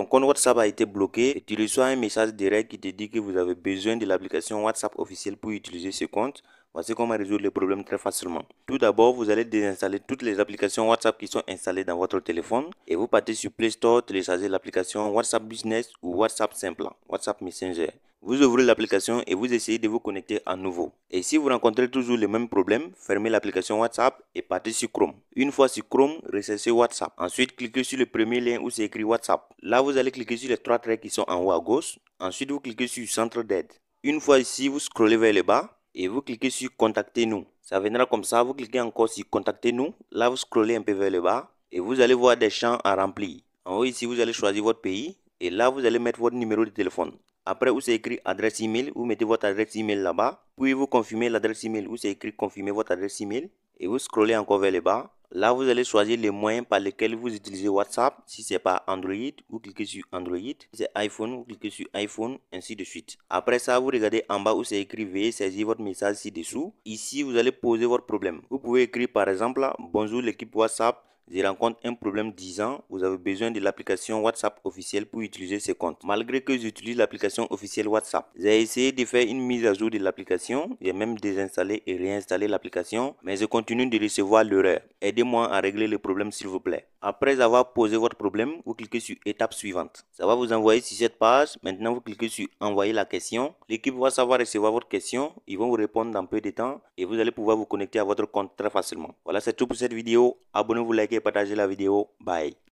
Ton compte WhatsApp a été bloqué et tu reçois un message direct qui te dit que vous avez besoin de l'application WhatsApp officielle pour utiliser ce compte. Voici comment résoudre le problème très facilement. Tout d'abord, vous allez désinstaller toutes les applications WhatsApp qui sont installées dans votre téléphone et vous partez sur Play Store, téléchargez l'application WhatsApp Business ou WhatsApp Simple, WhatsApp Messenger. Vous ouvrez l'application et vous essayez de vous connecter à nouveau. Et si vous rencontrez toujours le même problème, fermez l'application WhatsApp et partez sur Chrome. Une fois sur Chrome, recherchez WhatsApp. Ensuite, cliquez sur le premier lien où c'est écrit WhatsApp. Là, vous allez cliquer sur les trois traits qui sont en haut à gauche. Ensuite, vous cliquez sur Centre d'aide. Une fois ici, vous scrollez vers le bas. Et vous cliquez sur Contactez-nous. Ça viendra comme ça. Vous cliquez encore sur Contactez-nous. Là, vous scrollez un peu vers le bas. Et vous allez voir des champs à remplir. En haut ici, vous allez choisir votre pays. Et là, vous allez mettre votre numéro de téléphone. Après, où c'est écrit adresse email, vous mettez votre adresse email là-bas. Puis, vous confirmez l'adresse email où c'est écrit confirmez votre adresse email. Et vous scrollez encore vers le bas. Là, vous allez choisir les moyens par lesquels vous utilisez WhatsApp. Si c'est par Android, vous cliquez sur Android. Si c'est iPhone, vous cliquez sur iPhone, ainsi de suite. Après ça, vous regardez en bas où c'est écrit « Veuillez saisir votre message ci-dessous ». Ici, vous allez poser votre problème. Vous pouvez écrire par exemple « Bonjour l'équipe WhatsApp, je rencontre un problème disant vous avez besoin de l'application WhatsApp officielle pour utiliser ce compte. Malgré que j'utilise l'application officielle WhatsApp, j'ai essayé de faire une mise à jour de l'application. J'ai même désinstallé et réinstallé l'application, mais je continue de recevoir l'erreur. Aidez-moi à régler le problème s'il vous plaît. Après avoir posé votre problème, vous cliquez sur étape suivante. Ça va vous envoyer sur cette page. Maintenant, vous cliquez sur envoyer la question. L'équipe va savoir recevoir votre question. Ils vont vous répondre dans peu de temps et vous allez pouvoir vous connecter à votre compte très facilement. Voilà, c'est tout pour cette vidéo. Abonnez-vous, likez. Partagez la vidéo. Bye.